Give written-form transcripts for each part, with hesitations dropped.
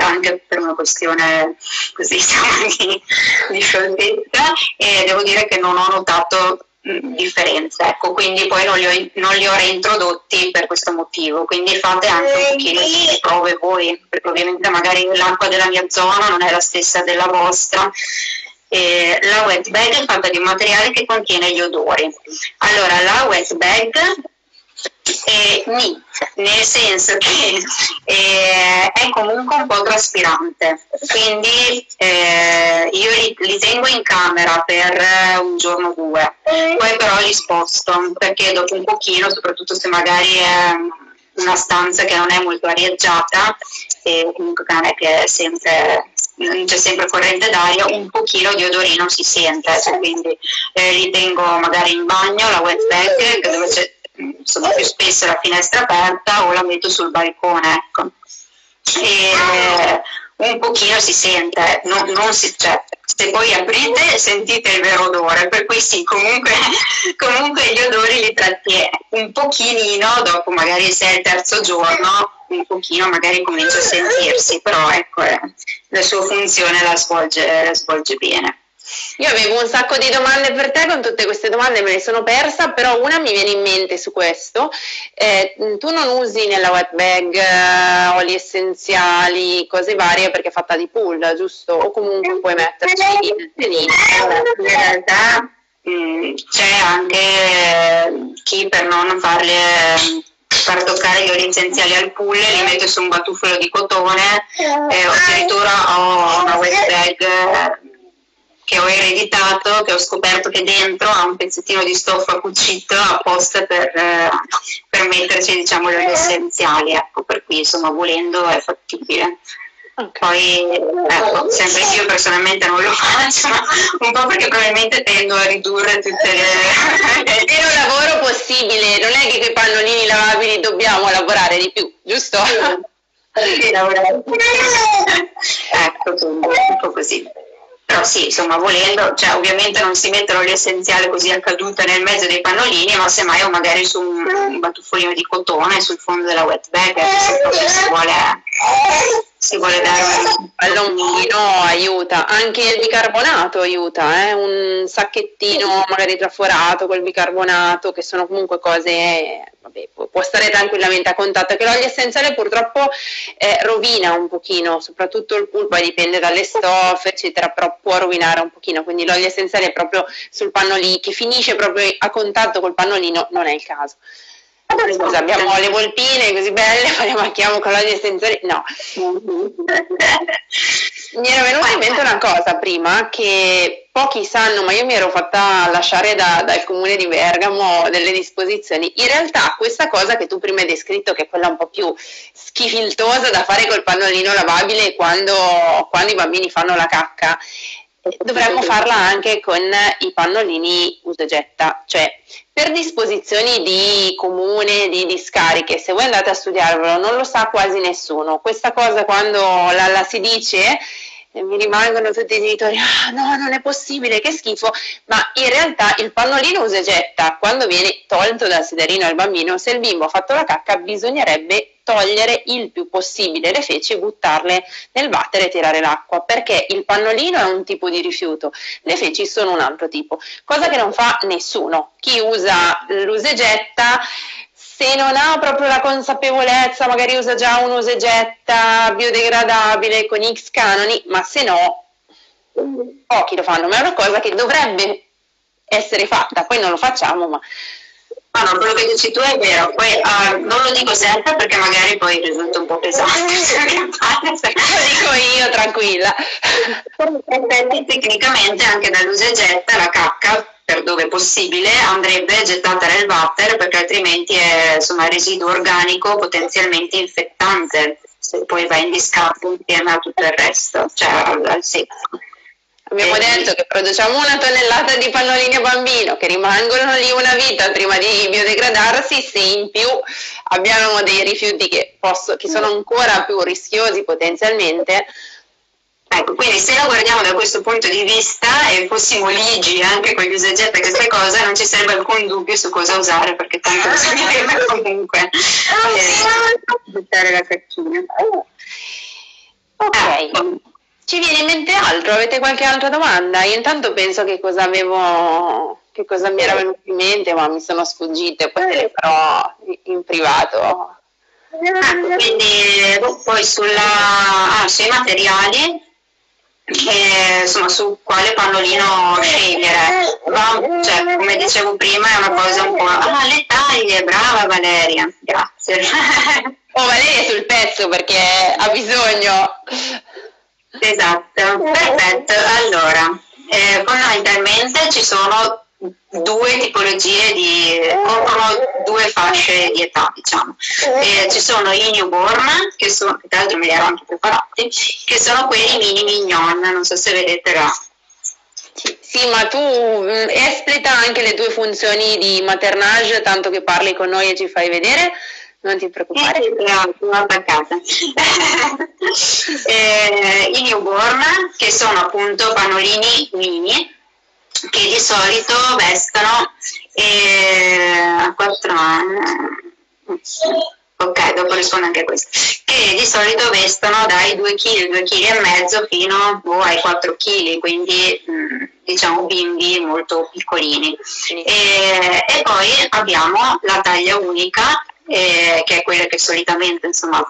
anche per una questione così, insomma, di scioltezza, e devo dire che non ho notato differenze, ecco, quindi poi non li ho reintrodotti per questo motivo. Quindi fate anche un pochino di prove voi, perché ovviamente magari l'acqua della mia zona non è la stessa della vostra. La wet bag è fatta di un materiale che contiene gli odori. Allora, la wet bag è neat, nel senso che è comunque un po' traspirante, quindi io li tengo in camera per un giorno o due, poi però li sposto, perché dopo un pochino, soprattutto se magari è una stanza che non è molto arieggiata, e comunque non è che è sempre... c'è sempre corrente d'aria, un pochino di odorino si sente, cioè, quindi li tengo magari in bagno, la wet bag, dove c'è insomma più spesso la finestra aperta, o la metto sul balcone, ecco. E un pochino si sente, non si, cioè, se poi aprite sentite il vero odore, per cui sì, comunque gli odori li trattiene un pochino, dopo magari se è il terzo giorno un pochino magari comincia a sentirsi, però ecco, la sua funzione la svolge bene. Io avevo un sacco di domande per te, con tutte queste domande me le sono persa, però una mi viene in mente su questo. Tu non usi nella wet bag oli essenziali, cose varie, perché è fatta di PUL, giusto? O comunque puoi metterci il tenino. In realtà c'è anche chi, per non farle... far toccare gli oli essenziali al PUL, li metto su un batuffolo di cotone, addirittura ho una wet bag che ho ereditato, che ho scoperto che dentro ha un pezzettino di stoffa cucito apposta per metterci, diciamo, gli oli essenziali, ecco, per cui insomma volendo è fattibile. Poi, ecco, sempre io personalmente non lo faccio, ma un po' perché probabilmente tendo a ridurre tutte le... È un lavoro possibile, non è che quei pannolini lavabili dobbiamo lavorare di più, giusto? Sì, lavorare di più. Ecco, un po' così. Però sì, insomma, volendo, cioè ovviamente non si mettono l'essenziale così a caduta nel mezzo dei pannolini, ma semmai o magari su un batuffolino di cotone sul fondo della wet bag, se proprio si vuole dare un palloncino, aiuta. Anche il bicarbonato aiuta, un sacchettino magari traforato col bicarbonato, che sono comunque cose, vabbè, può stare tranquillamente a contatto, che l'olio essenziale purtroppo rovina un pochino, soprattutto il pulpo, dipende dalle stoffe eccetera, però può rovinare un pochino, quindi l'olio essenziale è proprio sul pannolino, che finisce proprio a contatto col pannolino, non è il caso. Scusa, abbiamo le volpine così belle, ma le macchiamo con l'olio essenziale? No. Mi era venuta in mente una cosa prima che pochi sanno, ma io mi ero fatta lasciare dal comune di Bergamo delle disposizioni. In realtà questa cosa che tu prima hai descritto, che è quella un po' più schifiltosa da fare col pannolino lavabile quando i bambini fanno la cacca, dovremmo farla anche con i pannolini usa e getta, cioè per disposizioni di comune, di discariche. Se voi andate a studiarvelo, non lo sa quasi nessuno. Questa cosa, quando la si dice, mi rimangono tutti i genitori: ah no, non è possibile, che schifo. Ma in realtà il pannolino usa e getta, quando viene tolto dal sederino al bambino, se il bimbo ha fatto la cacca, bisognerebbe togliere il più possibile le feci, buttarle nel water e tirare l'acqua, perché il pannolino è un tipo di rifiuto, le feci sono un altro tipo, cosa che non fa nessuno. Chi usa l'usa e getta, se non ha proprio la consapevolezza, magari usa già un usa e getta biodegradabile con X canoni, ma se no pochi lo fanno, ma è una cosa che dovrebbe essere fatta, poi non lo facciamo. Ma no, quello che dici tu è vero, poi non lo dico sempre perché magari poi risulta un po' pesante, lo dico io, tranquilla. Tecnicamente anche dall'usa e getta la cacca, per dove possibile, andrebbe gettata nel water, perché altrimenti è, insomma, residuo organico potenzialmente infettante, se poi va in discarica insieme a tutto il resto, cioè al secco. Abbiamo detto che produciamo 1 tonnellata di pannolini a bambino che rimangono lì una vita prima di biodegradarsi, se in più abbiamo dei rifiuti che sono ancora più rischiosi potenzialmente. Ecco, quindi se la guardiamo da questo punto di vista e fossimo ligi anche con gli usa e getta e queste cose, non ci sarebbe alcun dubbio su cosa usare, perché tanto bisognerebbe comunque buttare la cacchina. Ok, ci viene in mente altro? Avete qualche altra domanda? Io intanto penso che cosa avevo, che cosa mi era venuto in mente, ma mi sono sfuggite, poi te le farò in privato. Ecco, quindi poi sulla, sui materiali, insomma, su quale pannolino scegliere, ma, cioè, come dicevo prima, è una cosa un po'... Ah, le taglie, brava Valeria, grazie. Oh, Valeria è sul pezzo perché ha bisogno. Esatto, perfetto. Allora, fondamentalmente ci sono due tipologie di, o due fasce di età, diciamo. Ci sono i newborn, che sono, tra l'altro me li ero anche preparati, che sono quelli mini mignon, non so se vedete là. Sì, ma tu espleta anche le tue funzioni di maternage, tanto che parli con noi e ci fai vedere. Non ti preoccupare, sono attaccata. I newborn, che sono appunto pannolini mini, che di solito vestono a 4 anni. Ok, dopo rispondo anche a questo. Che di solito vestono dai 2 kg, 2 kg e mezzo fino ai 4 kg, quindi diciamo bimbi molto piccolini. E poi abbiamo la taglia unica, che è quella che solitamente, insomma,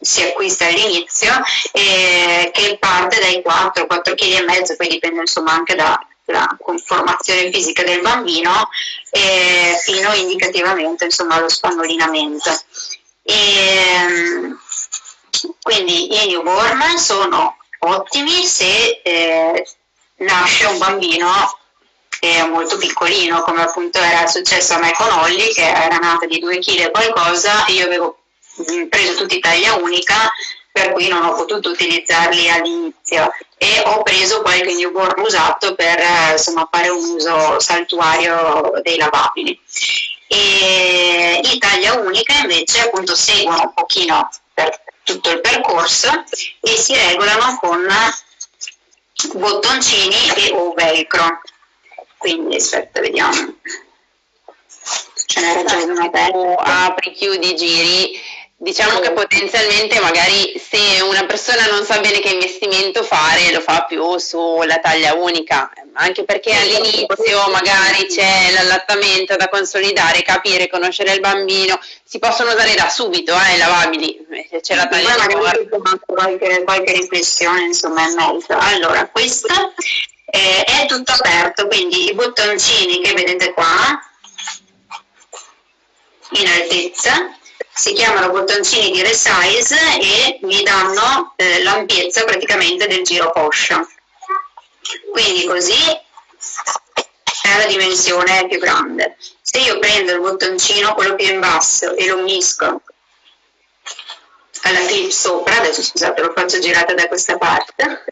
si acquista all'inizio, che parte dai 4 kg e mezzo, poi dipende, insomma, anche dalla conformazione fisica del bambino, fino indicativamente, insomma, allo spannolinamento. Quindi i newborn sono ottimi se nasce un bambino molto piccolino, come appunto era successo a me con Olli, che era nata di 2 kg e qualcosa, e io avevo preso tutti taglia unica, per cui non ho potuto utilizzarli all'inizio, e ho preso qualche newborn usato per, insomma, fare un uso saltuario dei lavabili. E i taglia unica invece appunto seguono un pochino per tutto il percorso e si regolano con bottoncini e o velcro. Quindi aspetta, vediamo, ce n'era già una bella. Apri, chiudi, giri. Diciamo che potenzialmente magari se una persona non sa bene che investimento fare, lo fa più sulla taglia unica, anche perché all'inizio magari c'è l'allattamento da consolidare, capire, conoscere il bambino. Si possono usare da subito i lavabili, se c'è la taglia unica. Qualche riflessione, insomma, in merito. Allora, questa è tutto aperto, quindi i bottoncini che vedete qua in altezza si chiamano bottoncini di resize e mi danno l'ampiezza praticamente del giro poscia, quindi così è la dimensione più grande. Se io prendo il bottoncino, quello più in basso, e lo unisco alla clip sopra, adesso scusate lo faccio girare da questa parte,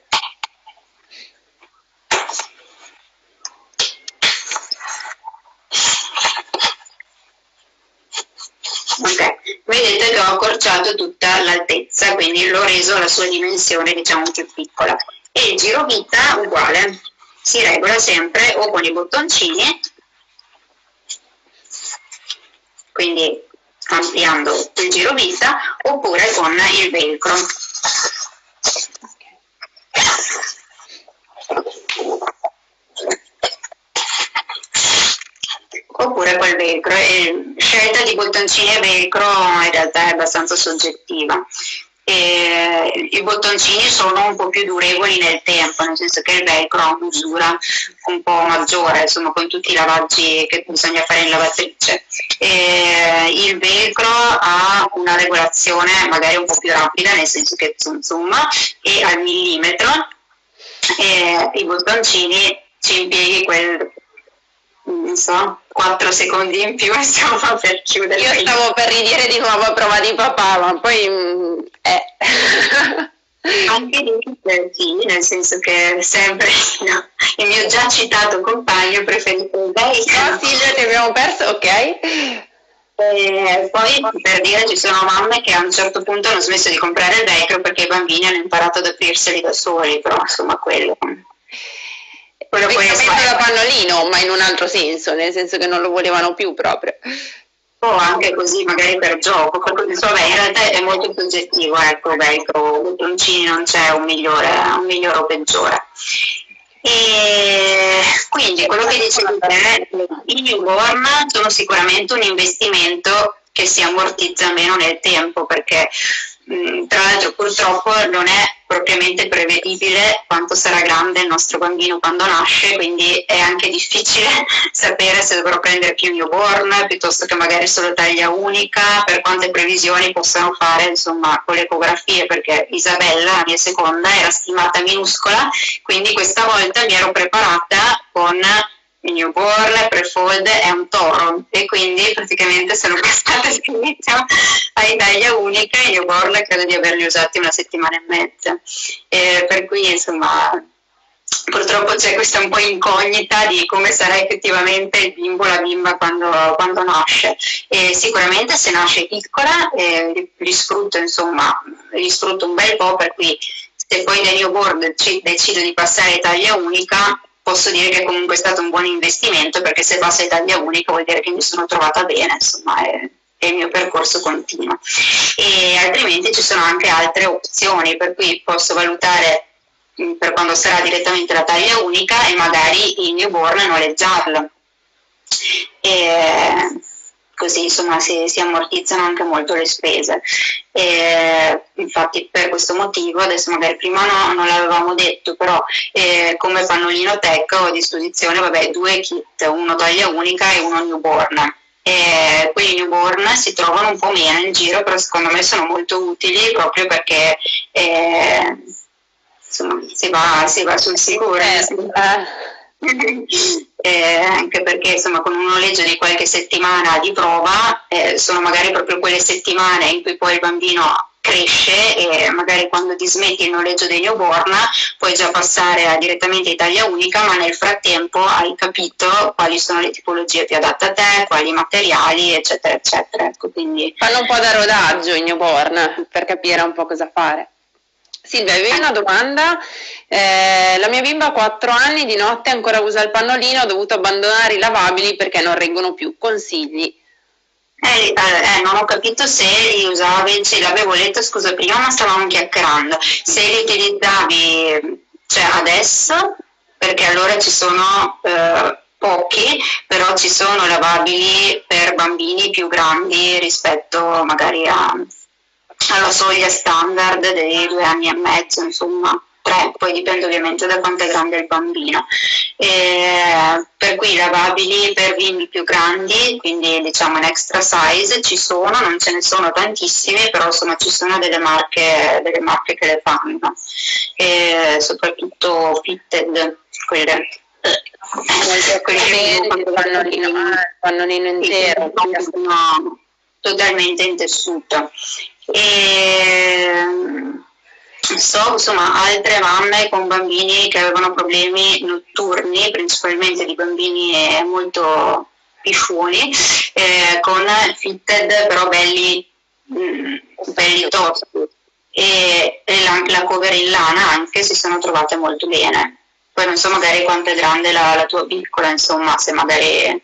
ok, vedete che ho accorciato tutta l'altezza, quindi l'ho reso la sua dimensione, diciamo, più piccola. E il giro vita uguale, si regola sempre o con i bottoncini, quindi ampliando il giro vita, oppure con il velcro. Oppure col velcro, e scelta di bottoncini e velcro in realtà è abbastanza soggettiva. I bottoncini sono un po' più durevoli nel tempo, nel senso che il velcro ha un'usura un po' maggiore, insomma, con tutti i lavaggi che bisogna fare in lavatrice. Il velcro ha una regolazione magari un po' più rapida, nel senso che insomma è al millimetro, e i bottoncini ci impieghi quel, non so, 4 secondi in più, insomma, per chiudere. Io stavo per ridire di nuovo prova di papà, ma poi anche lì, nel senso che sempre, no, il mio già citato compagno preferito un bel consiglio che abbiamo perso, ok? Poi per dire, ci sono mamme che a un certo punto hanno smesso di comprare il velcro perché i bambini hanno imparato ad aprirseli da soli, però insomma quello poi è da pannolino, ma in un altro senso, nel senso che non lo volevano più proprio. o anche così magari per gioco, perché il suo verde è molto soggettivo, ecco, dai troncini non c'è un migliore o peggiore. E quindi quello che dicevi te, i newborn sono sicuramente un investimento che si ammortizza meno nel tempo, perché tra l'altro purtroppo non è propriamente prevedibile quanto sarà grande il nostro bambino quando nasce, quindi è anche difficile sapere se dovrò prendere più newborn piuttosto che magari solo taglia unica, per quante previsioni possano fare insomma con le ecografie, perché Isabella, la mia seconda, era stimata minuscola, quindi questa volta mi ero preparata con il newborn, pre-fold è un toro e quindi praticamente sono passata finita ai taglia unica e il newborn credo di averli usati una settimana e mezza, per cui insomma purtroppo c'è questa un po' incognita di come sarà effettivamente il bimbo o la bimba quando nasce. E sicuramente se nasce piccola li sfrutto un bel po', per cui se poi da newborn decido di passare a taglia unica posso dire che comunque è stato un buon investimento, perché se passo a taglia unica vuol dire che mi sono trovata bene, insomma è il mio percorso continuo. E altrimenti ci sono anche altre opzioni, per cui posso valutare per quando sarà direttamente la taglia unica e magari il newborn noleggiarlo, e così insomma si ammortizzano anche molto le spese. E infatti per questo motivo adesso magari prima non l'avevamo detto, però come pannolino tech ho a disposizione due kit, uno taglia unica e uno newborn. Quelli newborn si trovano un po' meno in giro, però secondo me sono molto utili proprio perché insomma si va sul sicuro. Anche perché insomma con un noleggio di qualche settimana di prova sono magari proprio quelle settimane in cui poi il bambino cresce e magari quando ti smetti il noleggio dei newborn puoi già passare direttamente a taglia unica, ma nel frattempo hai capito quali sono le tipologie più adatte a te, quali materiali eccetera eccetera, ecco, quindi fanno un po' da rodaggio i newborn per capire un po' cosa fare. Silvia, avevi una domanda? La mia bimba ha 4 anni, di notte ancora usa il pannolino, ho dovuto abbandonare i lavabili perché non reggono più. Consigli? Non ho capito se li usavi, ce l'avevo letto, scusa, prima ma stavamo chiacchierando. Se li utilizzavi adesso, perché allora ci sono... pochi, però ci sono lavabili per bambini più grandi rispetto magari alla soglia standard dei 2 anni e mezzo, insomma 3, poi dipende ovviamente da quanto è grande il bambino, per cui lavabili per bimbi più grandi, quindi diciamo in extra size ci sono, non ce ne sono tantissime, però insomma ci sono delle marche che le fanno, soprattutto fitted, quelle pannolino intero, totalmente in tessuto. E so insomma altre mamme con bambini che avevano problemi notturni, principalmente di bambini molto piscioni, con fitted però belli tosti, e la cover in lana anche, si sono trovate molto bene. Poi non so magari quanto è grande la tua piccola, insomma se magari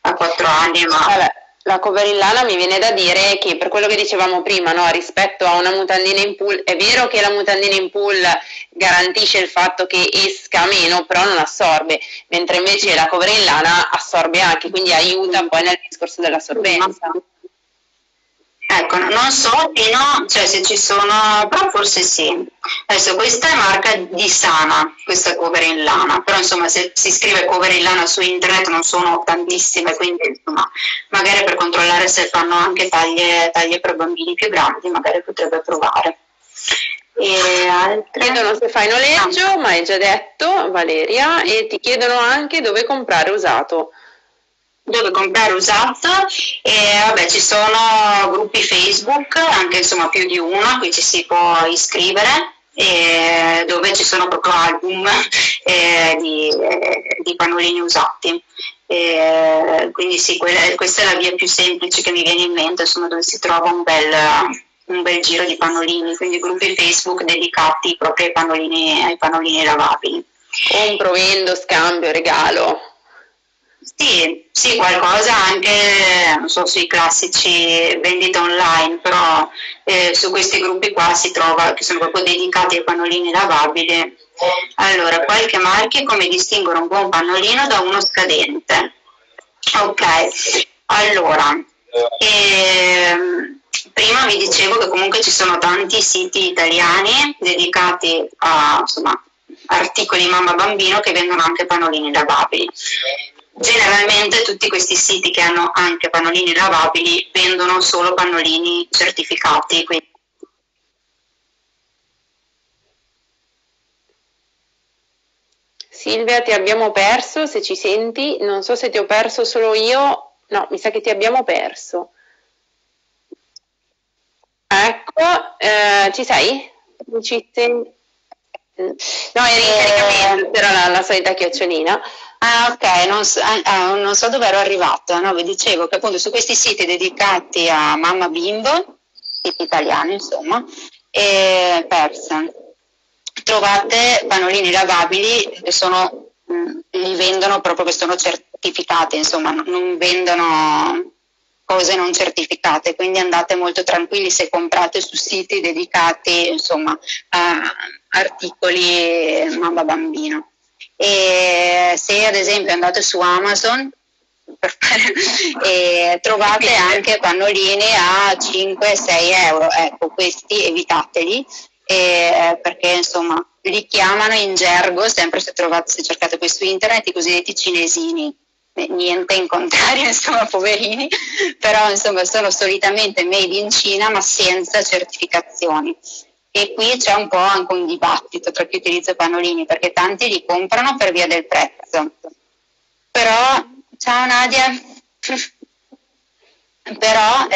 ha 4 anni ma... Vabbè. La cover in lana mi viene da dire che per quello che dicevamo prima, no, rispetto a una mutandina in PUL, è vero che la mutandina in PUL garantisce il fatto che esca meno, però non assorbe, mentre invece la cover in lana assorbe anche, quindi aiuta poi nel discorso dell'assorbenza. Ecco, non so fino, se ci sono, però forse sì. Adesso questa è marca di Sana, questa cover in lana, però insomma se si scrive cover in lana su internet non sono tantissime, quindi insomma magari per controllare se fanno anche taglie per bambini più grandi, magari potrebbe provare. E altre? Chiedono se fai noleggio, ma hai già detto Valeria, e ti chiedono anche dove comprare usato. Dove comprare usato? Ci sono gruppi Facebook, anche insomma più di uno, qui ci si può iscrivere, dove ci sono proprio album di pannolini usati. Quindi sì, questa è la via più semplice che mi viene in mente, insomma, dove si trova un bel giro di pannolini, quindi gruppi Facebook dedicati proprio ai pannolini lavabili. Compro, vendo, scambio, regalo. Sì, qualcosa anche, non so, sui classici vendita online, però su questi gruppi qua si trova, che sono proprio dedicati ai pannolini lavabili. Allora, qualche marchio come distinguere un buon pannolino da uno scadente. Ok, allora, prima vi dicevo che comunque ci sono tanti siti italiani dedicati a, insomma, articoli mamma-bambino che vendono anche pannolini lavabili. Generalmente tutti questi siti che hanno anche pannolini lavabili vendono solo pannolini certificati, quindi Silvia, ti abbiamo perso, se ci senti, non so se ti ho perso solo io, no, mi sa che ti abbiamo perso. Ecco, ci sei? Ci sei? No, eri in caricamento, però la solita chiocciolina. Ah, ok, non so dove ero arrivata, no? Vi dicevo che appunto su questi siti dedicati a mamma bimbo, siti italiani insomma, e persa, trovate pannolini lavabili che sono, li vendono proprio, che sono certificati, insomma, non vendono cose non certificate, quindi andate molto tranquilli se comprate su siti dedicati, insomma, a articoli mamma bambino. E se ad esempio andate su Amazon e trovate anche pannolini a 5-6 euro, ecco, questi evitateli, perché insomma li chiamano in gergo, sempre se cercate questo internet, i cosiddetti cinesini, niente in contrario, insomma, poverini, però insomma sono solitamente made in Cina ma senza certificazioni. E qui c'è un po' anche un dibattito tra chi utilizza pannolini, perché tanti li comprano per via del prezzo. Però, ciao Nadia, però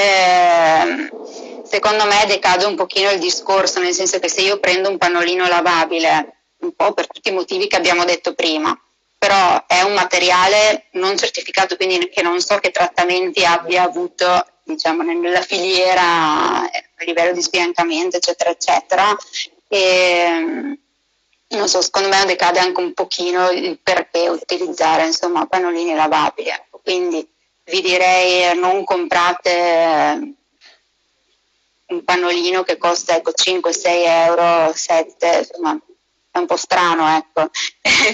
secondo me decade un pochino il discorso, nel senso che se io prendo un pannolino lavabile, un po' per tutti i motivi che abbiamo detto prima, però è un materiale non certificato, quindi che non so che trattamenti abbia avuto, diciamo, nella filiera a livello di sbiancamento, eccetera, eccetera. E, non so, secondo me decade anche un pochino il perché utilizzare, insomma, pannolini lavabili. Quindi vi direi non comprate un pannolino che costa, ecco, 5, 6 euro, 7, insomma, è un po' strano, ecco.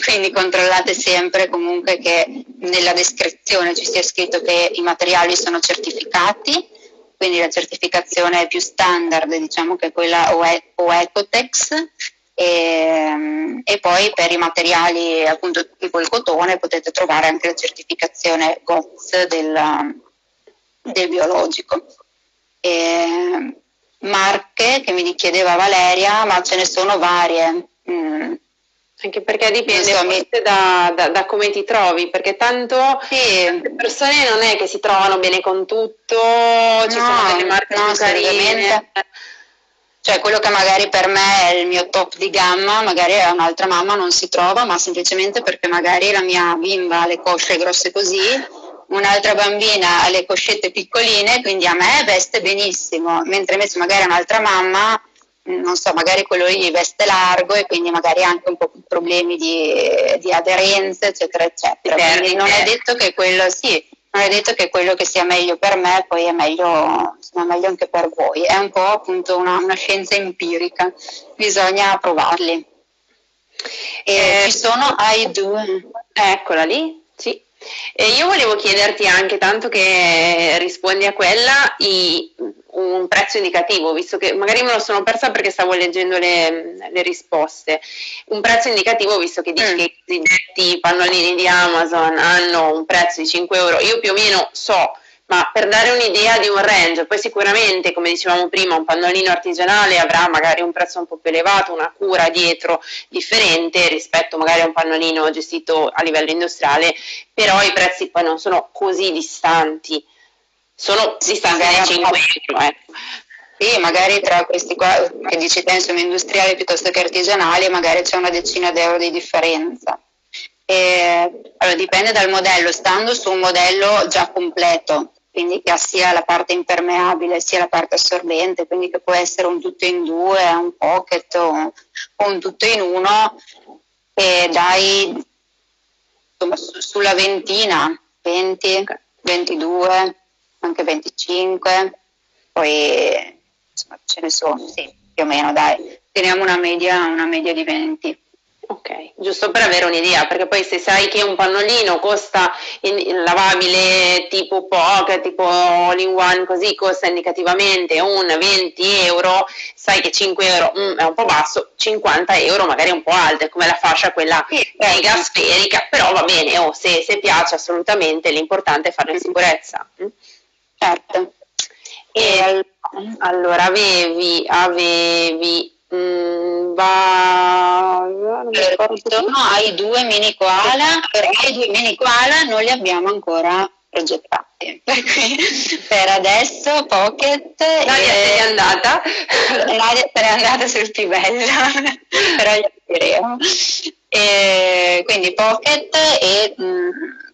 Quindi controllate sempre comunque che nella descrizione ci sia scritto che i materiali sono certificati, quindi la certificazione è più standard, diciamo, che quella Oeko-Tex, e poi per i materiali appunto tipo il cotone potete trovare anche la certificazione GOTS del biologico. Marche che mi chiedeva Valeria, ma ce ne sono varie. Anche perché dipende da come ti trovi, perché tanto le persone non è che si trovano bene con tutto, ci sono delle marche più carine. Cioè quello che magari per me è il mio top di gamma, magari a un'altra mamma non si trova, ma semplicemente perché magari la mia bimba ha le cosce grosse così, un'altra bambina ha le coscette piccoline, quindi a me veste benissimo, mentre invece magari un'altra mamma, non so, magari quello lì gli veste largo e quindi magari anche un po' più problemi di aderenza, eccetera, eccetera. Quindi non è detto che quello, sì, non è detto che quello che sia meglio per me poi è meglio, insomma, meglio anche per voi. È un po' appunto una scienza empirica, bisogna provarli. Ci sono AI2. Eccola lì, sì. E io volevo chiederti anche, tanto che rispondi a quella, un prezzo indicativo, visto che magari me lo sono persa perché stavo leggendo le risposte. Un prezzo indicativo, visto che dici che i cosiddetti pannolini di Amazon hanno un prezzo di 5 euro, io più o meno so, ma per dare un'idea di un range. Poi sicuramente, come dicevamo prima, un pannolino artigianale avrà magari un prezzo un po' più elevato, una cura dietro differente rispetto magari a un pannolino gestito a livello industriale, però i prezzi poi non sono così distanti, sono distanti da 5 euro. Sì, magari tra questi qua che dici penso industriale piuttosto che artigianale magari c'è una decina d'euro di differenza. Allora, dipende dal modello, stando su un modello già completo, quindi che ha sia la parte impermeabile sia la parte assorbente, quindi che può essere un tutto in due, un pocket o un tutto in uno, e dai, insomma, sulla ventina, 20, 22, anche 25, poi insomma, ce ne sono, sì, più o meno, dai, teniamo una media di 20. Ok, giusto per avere un'idea, perché poi se sai che un pannolino costa in lavabile tipo POC, tipo all in one, così costa indicativamente un 20 euro, sai che 5 euro è un po' basso, 50 euro magari è un po' alto, è come la fascia quella gasferica, però va bene, se piace assolutamente, l'importante è farlo in sicurezza. Certo. E allora avevi intorno ai due Minikoala, però i due Minikoala non li abbiamo ancora progettati, per adesso Pocket. Nadia se n'è andata sul più bella, però gli diremo. Quindi Pocket e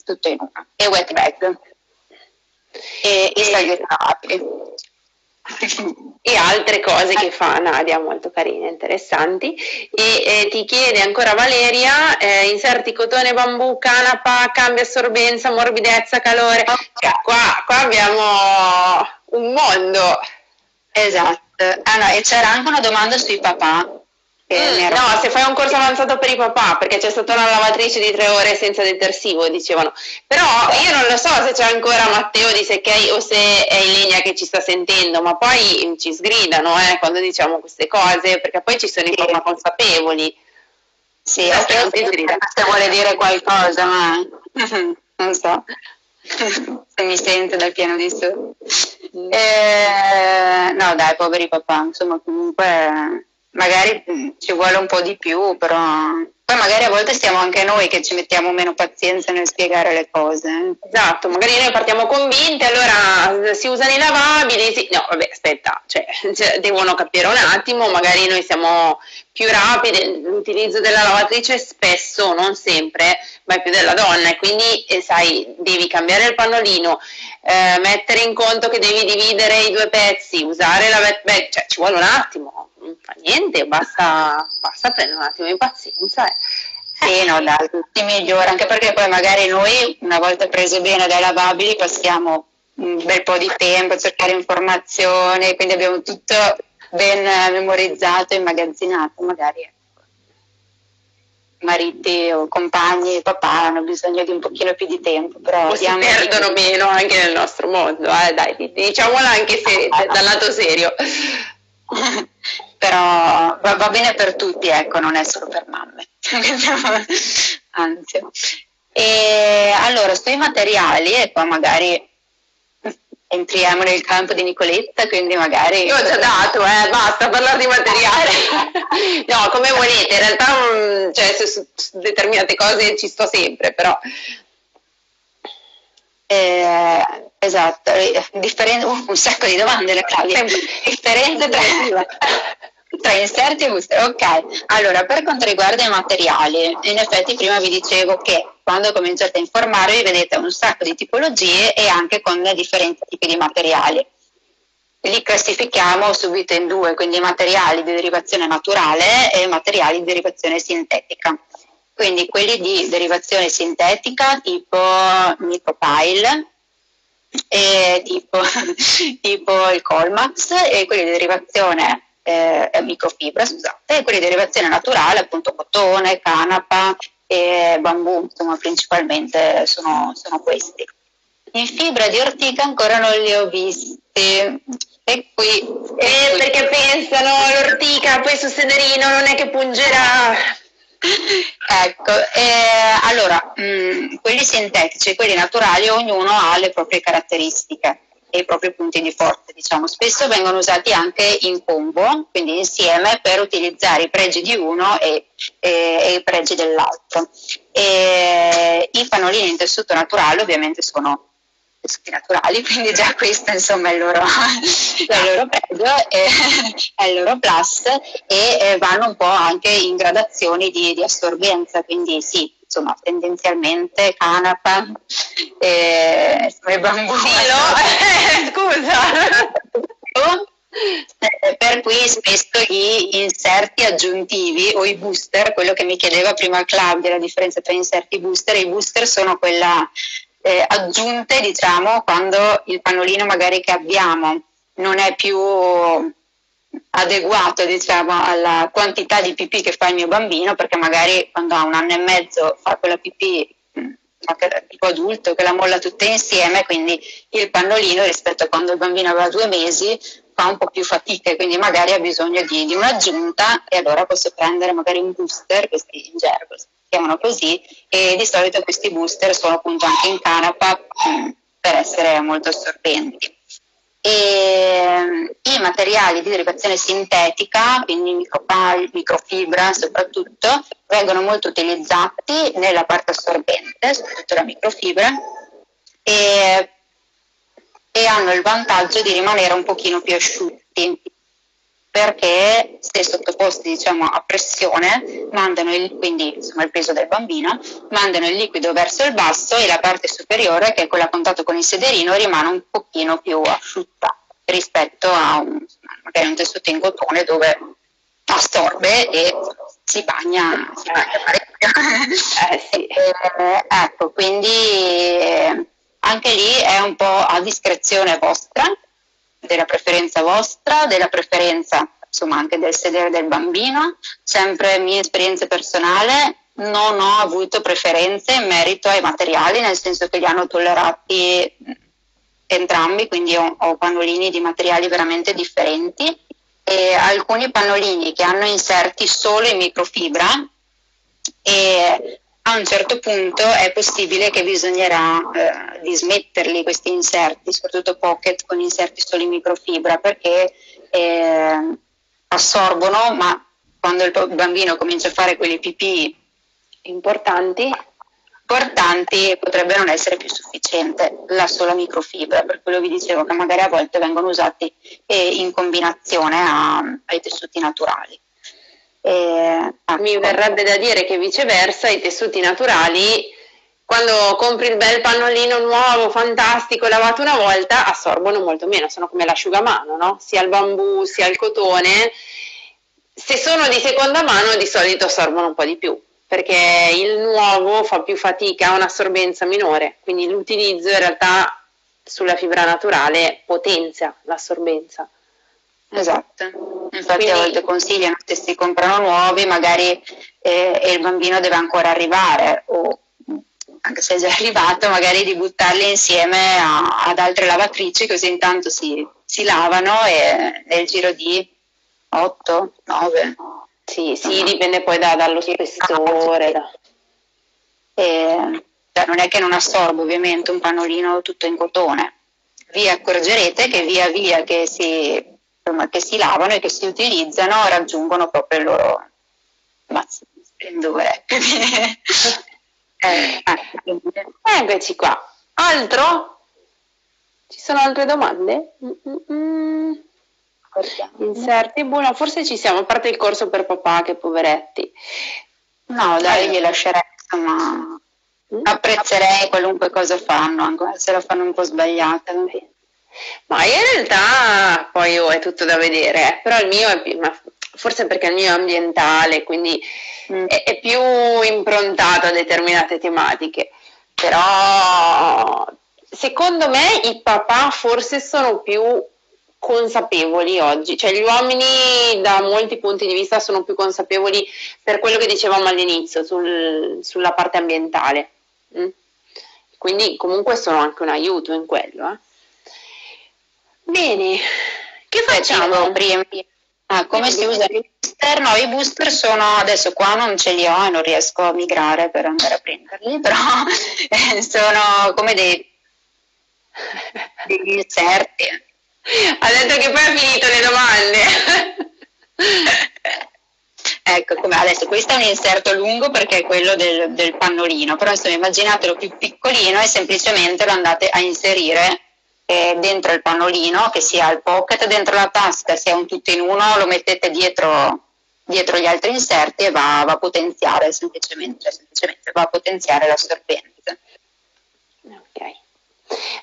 tutto in una, e wet bag e salviettabili. E altre cose che fa Nadia molto carine, interessanti. E ti chiede ancora Valeria, inserti cotone, bambù, canapa, cambia assorbenza, morbidezza, calore. Okay. Qua abbiamo un mondo. Esatto. Ah no, e c'era anche una domanda sui papà. No, se fai un corso avanzato per i papà, perché c'è stata una lavatrice di 3 ore senza detersivo, dicevano. Però io non lo so se c'è ancora Matteo di Secchei o se è Ilenia che ci sta sentendo, ma poi ci sgridano quando diciamo queste cose, perché poi ci sono i papà consapevoli. Sì, se vuole dire qualcosa, ma non so se mi sento dal piano di su. No dai, poveri papà, insomma, comunque magari ci vuole un po' di più, però poi magari a volte siamo anche noi che ci mettiamo meno pazienza nel spiegare le cose. Esatto, magari noi partiamo convinte, allora si usano i lavabili, no vabbè aspetta, cioè, devono capire un attimo, magari noi siamo più rapide, l'utilizzo della lavatrice spesso, non sempre, ma è più della donna, e quindi sai, devi cambiare il pannolino, mettere in conto che devi dividere i due pezzi, usare la wet bag, cioè ci vuole un attimo. Non fa niente, basta prendere un attimo di pazienza. Sì, no, dai, si migliora, anche perché poi magari noi, una volta preso bene dai lavabili, passiamo un bel po' di tempo a cercare informazioni, quindi abbiamo tutto ben memorizzato e immagazzinato. Magari mariti o compagni, papà hanno bisogno di un pochino più di tempo, però o si perdono meno anche nel nostro mondo, dai, diciamola anche se dal lato serio. Però va bene per tutti, ecco, non è solo per mamme. Anzi, e allora sui materiali, e poi magari entriamo nel campo di Nicoletta, quindi magari io ho già dato, basta parlare di materiale. No, come volete, in realtà cioè, su determinate cose ci sto sempre, però esatto, un sacco di domande, la Claudia. Differenze tra inserti e buste. Ok, allora per quanto riguarda i materiali, in effetti prima vi dicevo che quando cominciate a informarvi vedete un sacco di tipologie e anche con differenti tipi di materiali. Li classifichiamo subito in due, quindi materiali di derivazione naturale e materiali di derivazione sintetica. Quindi quelli di derivazione sintetica tipo micropile, tipo il Colmax, e quelli di derivazione microfibra, scusate, e quelli di derivazione naturale, appunto cotone, canapa e bambù, insomma principalmente sono questi. In fibra di ortica ancora non li ho visti, e qui perché pensano l'ortica poi su sederino non è che pungerà. Ecco, allora quelli sintetici e quelli naturali, ognuno ha le proprie caratteristiche e i propri punti di forza, diciamo. Spesso vengono usati anche in combo, quindi insieme, per utilizzare i pregi di uno e i pregi dell'altro. I pannolini in tessuto naturale ovviamente sono tessuti naturali, quindi già questo insomma è il loro pregio, è il loro plus, e vanno un po' anche in gradazioni di assorbenza, quindi sì, insomma tendenzialmente canapa e bambù. Scusa! Per cui spesso gli inserti aggiuntivi o i booster, quello che mi chiedeva prima Claudia, la differenza tra inserti e booster, i booster sono quella aggiunte, diciamo, quando il pannolino magari che abbiamo non è più adeguato, diciamo, alla quantità di pipì che fa il mio bambino, perché magari quando ha 1 anno e mezzo fa quella pipì tipo adulto che la molla tutta insieme, quindi il pannolino rispetto a quando il bambino aveva 2 mesi fa un po' più fatica, quindi magari ha bisogno di un'aggiunta, e allora posso prendere magari un booster, questi in gergo si chiamano così, e di solito questi booster sono appunto anche in canapa per essere molto assorbenti. E i materiali di derivazione sintetica, quindi micropal, microfibra soprattutto, vengono molto utilizzati nella parte assorbente, soprattutto la microfibra, e hanno il vantaggio di rimanere un pochino più asciutti, perché se sottoposti, diciamo, a pressione, mandano quindi insomma il peso del bambino, mandano il liquido verso il basso, e la parte superiore, che è quella a contatto con il sederino, rimane un pochino più asciutta rispetto a magari un tessuto in cotone dove assorbe e si bagna parecchio. Sì. Ecco, quindi anche lì è un po' a discrezione vostra, della preferenza vostra, della preferenza insomma anche del sedere del bambino. Sempre mia esperienza personale, non ho avuto preferenze in merito ai materiali, nel senso che li hanno tollerati entrambi, quindi ho pannolini di materiali veramente differenti, e alcuni pannolini che hanno inserti solo in microfibra, e a un certo punto è possibile che bisognerà dismetterli questi inserti, soprattutto pocket con inserti solo in microfibra, perché assorbono, ma quando il bambino comincia a fare quelli pipì importanti potrebbe non essere più sufficiente la sola microfibra. Per quello vi dicevo che magari a volte vengono usati in combinazione ai tessuti naturali. Mi verrebbe da dire che viceversa i tessuti naturali, quando compri il bel pannolino nuovo, fantastico, lavato una volta, assorbono molto meno, sono come l'asciugamano, no? Sia il bambù sia il cotone, se sono di seconda mano di solito assorbono un po' di più, perché il nuovo fa più fatica, ha un'assorbenza minore, quindi l'utilizzo in realtà sulla fibra naturale potenzia l'assorbenza. Esatto, infatti quindi a volte consigliano che si comprano nuovi magari e il bambino deve ancora arrivare, o anche se è già arrivato, magari di buttarli insieme ad altre lavatrici, così intanto si lavano, e nel giro di 8, 9 sì, dipende poi dallo spessore, cioè non è che non assorbo ovviamente un pannolino tutto in cotone. Vi accorgerete che via via che si lavano e che si utilizzano raggiungono proprio il loro massimo splendore. Eccoci qua. Altro? Ci sono altre domande? Inserti, buono, forse ci siamo, a parte il corso per papà, che poveretti. No, dai, gli lascerei, insomma, apprezzerei qualunque cosa fanno, anche se la fanno un po' sbagliata. Ma in realtà poi è tutto da vedere, però il mio è più, ma forse perché il mio è ambientale, quindi è più improntato a determinate tematiche, però secondo me i papà forse sono più consapevoli oggi, cioè gli uomini da molti punti di vista sono più consapevoli, per quello che dicevamo all'inizio sulla parte ambientale, quindi comunque sono anche un aiuto in quello, Bene, che facciamo prima? Come si usa il booster? No, i booster sono, adesso qua non ce li ho e non riesco a migrare per andare a prenderli, però sono come degli inserti. Ha detto che poi ha finito le domande. Ecco, come adesso, questo è un inserto lungo perché è quello del pannolino, però insomma immaginatelo più piccolino e semplicemente lo andate a inserire dentro il pannolino, che sia il pocket, dentro la tasca, sia un tutto in uno, lo mettete dietro gli altri inserti, e va a potenziare semplicemente va a potenziare l'assorbenza. Ok.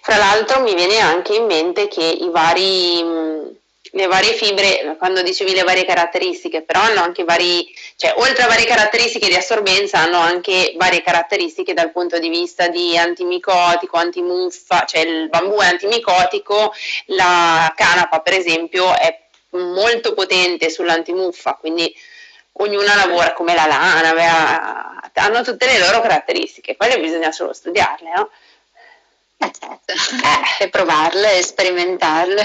Fra l'altro mi viene anche in mente che i vari le varie fibre, quando dicevi le varie caratteristiche, però hanno anche vari, cioè oltre a varie caratteristiche di assorbenza hanno anche varie caratteristiche dal punto di vista di antimicotico, antimuffa, cioè il bambù è antimicotico, la canapa per esempio è molto potente sull'antimuffa, quindi ognuna lavora come la lana, hanno tutte le loro caratteristiche, quelle bisogna solo studiarle, no? Certo. E provarle e sperimentarle.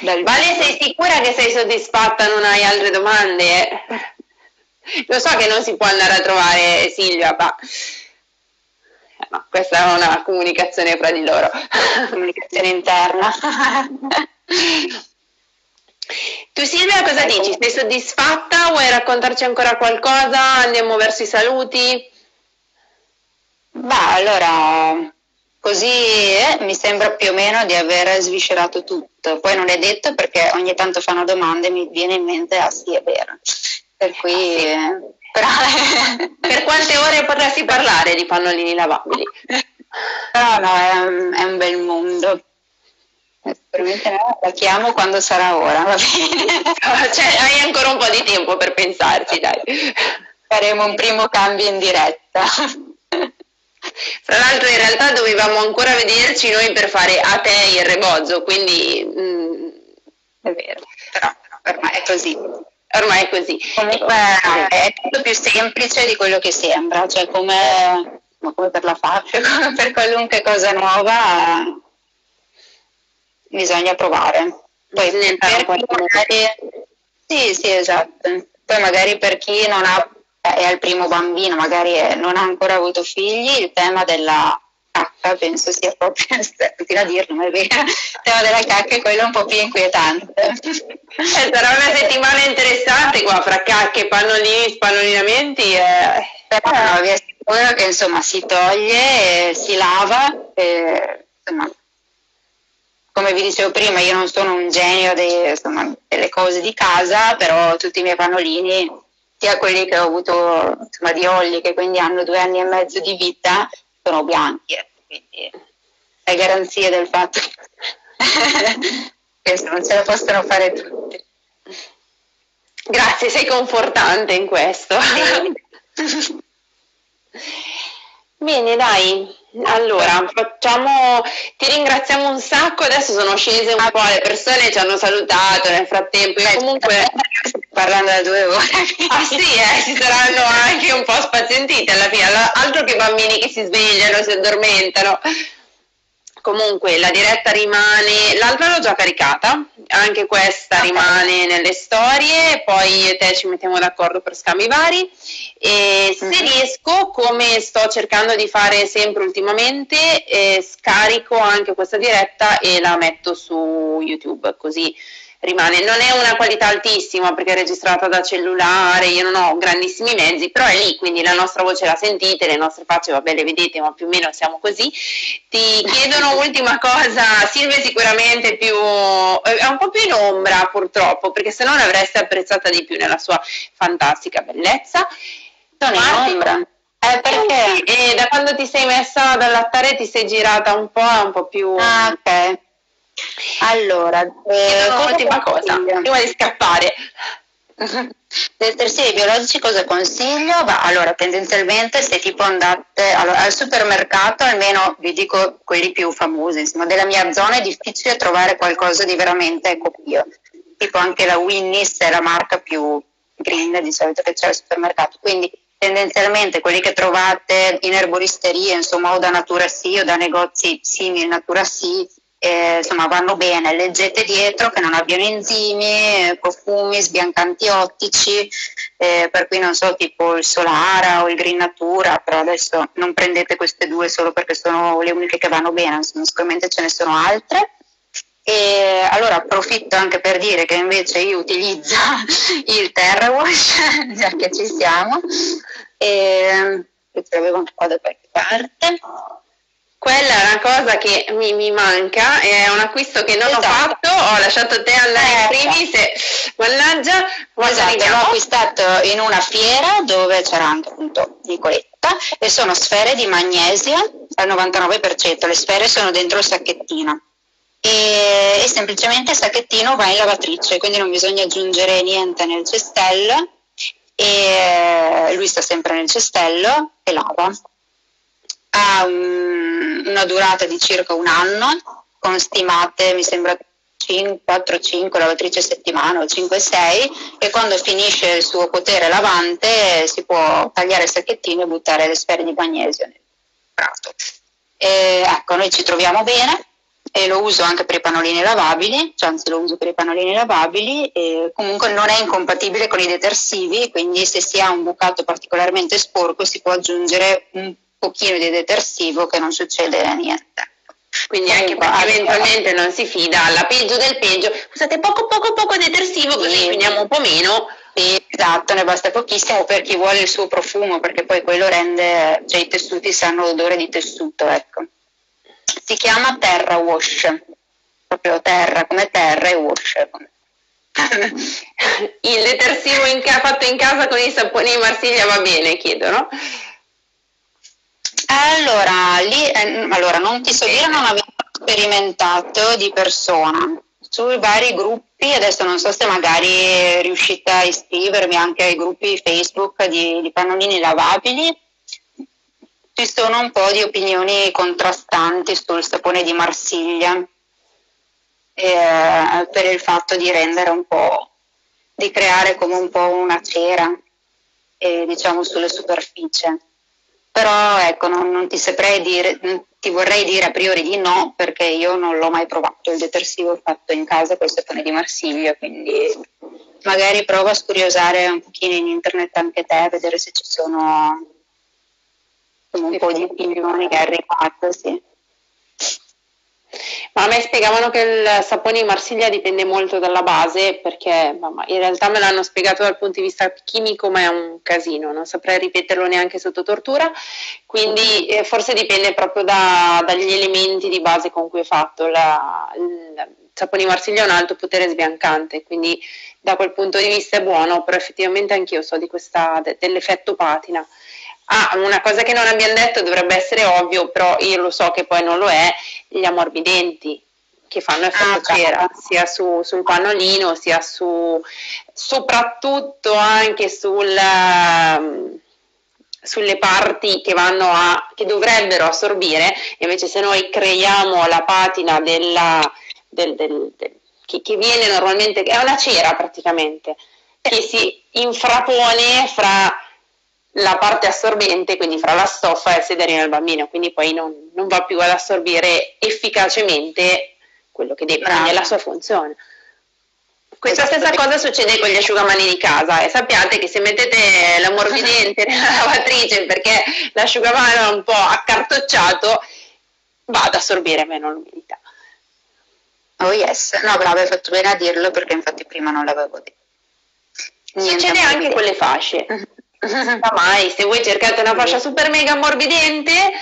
Vale, sei sicura che sei soddisfatta, non hai altre domande? Lo so che non si può andare a trovare Silvia, ma no, questa è una comunicazione fra di loro, comunicazione interna. Tu Silvia cosa dici? Sei soddisfatta? Vuoi raccontarci ancora qualcosa? Andiamo verso i saluti? Bah, allora... Così mi sembra più o meno di aver sviscerato tutto, poi non è detto perché ogni tanto fanno domande e mi viene in mente, ah sì, è vero. Per cui, sì. Però... Per quante ore potresti parlare di pannolini lavabili? Però no, è un bel mondo. Sicuramente la chiamo quando sarà ora, va bene? Cioè, hai ancora un po' di tempo per pensarci, dai. Faremo un primo cambio in diretta. Fra l'altro in realtà dovevamo ancora vederci noi per fare a te il rebozzo, quindi è vero, però ormai è così. Ormai è così. Comunque è tutto più semplice di quello che sembra, cioè come per la faccia, come per qualunque cosa nuova bisogna provare. Poi sì, esatto. Poi magari per chi non ha è al primo bambino, magari non ha ancora avuto figli, il tema della cacca penso sia proprio, continua a dirlo, ma è vero, il tema della cacca è quello un po' più inquietante. Sarà una settimana interessante qua, fra cacche, pannolini, spallolinamenti. Però vi assicuro che insomma si toglie, si lava, insomma, come vi dicevo prima io non sono un genio delle cose di casa, però tutti i miei pannolini, sia quelli che ho avuto insomma, di Olli, che quindi hanno 2 anni e mezzo di vita, sono bianchi, quindi è garanzia del fatto che non ce la possono fare tutti. Grazie, sei confortante in questo. Bene, dai, allora ti ringraziamo un sacco, adesso sono scese un po', le persone ci hanno salutato nel frattempo, io comunque parlando da 2 ore. Ah sì, si saranno anche un po' spazientite alla fine, altro che bambini che si svegliano, si addormentano. Comunque la diretta rimane, l'altra l'ho già caricata, anche questa rimane nelle storie, poi io e te ci mettiamo d'accordo per scambi vari e se riesco, come sto cercando di fare sempre ultimamente, scarico anche questa diretta e la metto su YouTube, così rimane. Non è una qualità altissima perché è registrata da cellulare, io non ho grandissimi mezzi, però è lì, quindi la nostra voce la sentite, le nostre facce vabbè le vedete, ma più o meno siamo così. Ti chiedono ultima cosa, Silvia sicuramente è un po' più in ombra purtroppo, perché se no l'avreste apprezzata di più nella sua fantastica bellezza. Sono in ombra. Perché? E da quando ti sei messa ad allattare ti sei girata un po' più... Ah, ok. Allora, l'ultima cosa prima di scappare del terziario biologici, cosa consiglio? Beh, allora tendenzialmente se tipo andate al supermercato, almeno vi dico quelli più famosi insomma, della mia zona, è difficile trovare qualcosa di veramente copio, tipo anche la Winnis è la marca più green di solito che c'è al supermercato, quindi tendenzialmente quelli che trovate in erboristerie insomma, o da Natura sì o da negozi simili Natura sì, insomma vanno bene, leggete dietro che non abbiano enzimi, profumi, sbiancanti ottici, per cui non so tipo il Solara o il Green Natura, però adesso non prendete queste due solo perché sono le uniche che vanno bene, insomma, sicuramente ce ne sono altre. E allora approfitto anche per dire che invece io utilizzo il Terra Wash, già che ci siamo, e ce l'avevo anche qua da qualche parte. Quella è una cosa che mi manca, è un acquisto che non esatto. Ho fatto, ho lasciato te andare in primis, mannaggia. Esatto, l'ho acquistato in una fiera dove c'era anche appunto Nicoletta e sono sfere di magnesio al 99%, le sfere sono dentro il sacchettino. e semplicemente il sacchettino va in lavatrice, quindi non bisogna aggiungere niente nel cestello, e lui sta sempre nel cestello e lava. Ha una durata di circa un anno, con stimate mi sembra 4-5 lavatrici a settimana o 5-6, e quando finisce il suo potere lavante si può tagliare il sacchettino e buttare le sfere di magnesio nel prato. E, ecco, noi ci troviamo bene e lo uso anche per i pannolini lavabili, cioè, anzi lo uso per i pannolini lavabili, e comunque non è incompatibile con i detersivi, quindi se si ha un bucato particolarmente sporco si può aggiungere un pochino di detersivo, che non succede niente. Quindi anche perché eventualmente non si fida, alla peggio del peggio usate poco detersivo, così finiamo un po' meno. Esatto, ne basta pochissimo per chi vuole il suo profumo, perché poi quello rende, cioè i tessuti sanno l'odore di tessuto, ecco. Si chiama Terra Wash, proprio terra come terra e wash come... Il detersivo fatto in casa con i saponi di Marsiglia va bene, chiedono? Allora, lì, allora non ti so dire, non avevo sperimentato di persona sui vari gruppi, adesso non so se magari riuscite a iscrivervi anche ai gruppi Facebook di pannolini lavabili. Ci sono un po' di opinioni contrastanti sul sapone di Marsiglia, per il fatto di rendere un po', di creare come un po' una cera, diciamo, sulle superfici. Però ecco, non ti saprei dire, ti vorrei dire a priori di no, perché io non l'ho mai provato il detersivo fatto in casa col sapone di Marsiglia, quindi magari prova a scuriosare un pochino in internet anche te, a vedere se ci sono un po' di opinioni che è arrivato, sì. Ma a me spiegavano che il sapone di Marsiglia dipende molto dalla base, perché in realtà me l'hanno spiegato dal punto di vista chimico, ma è un casino, non saprei ripeterlo neanche sotto tortura, quindi forse dipende proprio dagli elementi di base con cui è fatto. Il sapone di Marsiglia ha un alto potere sbiancante, quindi da quel punto di vista è buono, però effettivamente anch'io so di dell'effetto patina. Ah, una cosa che non abbiamo detto, dovrebbe essere ovvio, però io lo so che poi non lo è, gli ammorbidenti che fanno effetto cera, sia sul pannolino, sia soprattutto anche sulle parti che dovrebbero assorbire, invece se noi creiamo la patina che viene normalmente, è una cera praticamente, che si infrapone fra la parte assorbente, quindi fra la stoffa e il sederino del bambino, quindi poi non va più ad assorbire efficacemente quello che deve, quindi è la sua funzione. Questa stessa cosa succede con gli asciugamani di casa, e sappiate che se mettete l'ammorbidente nella lavatrice perché l'asciugamano è un po' accartocciato, va ad assorbire meno l'umidità. Oh yes, no, bravo, hai fatto bene a dirlo, perché infatti prima non l'avevo detto. Succede anche con le fasce. Mai, se voi cercate una fascia super mega ammorbidente,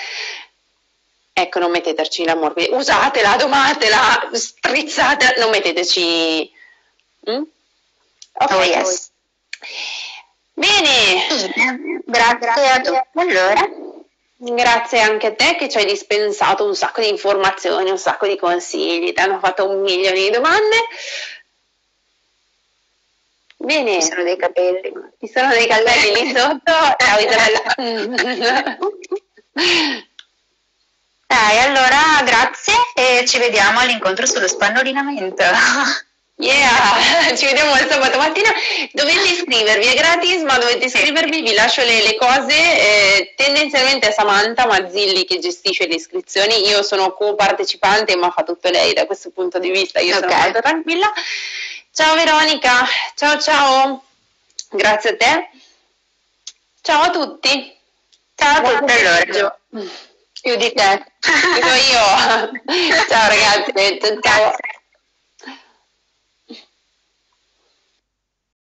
ecco, non metteteci l'ammorbidente, usatela, domatela, strizzatela, non metteteci. Oh, yes. Bene, grazie a tutti. Allora, grazie anche a te che ci hai dispensato un sacco di informazioni, un sacco di consigli, ti hanno fatto un milione di domande. Bene, ci sono dei capelli, lì sotto. Ciao Isabella. Dai, allora grazie e ci vediamo all'incontro sullo spannolinamento. Yeah, ci vediamo il sabato mattina. Dovete iscrivervi, è gratis, ma dovete iscrivervi, vi lascio le cose. Tendenzialmente è Samantha Mazzilli che gestisce le iscrizioni, io sono co-partecipante, ma fa tutto lei da questo punto di vista, io sono molto tranquilla. Ciao Veronica, ciao, grazie a te, ciao a tutti, ciao a tutti, allora, più di te, dico io, ciao ragazzi, ciao.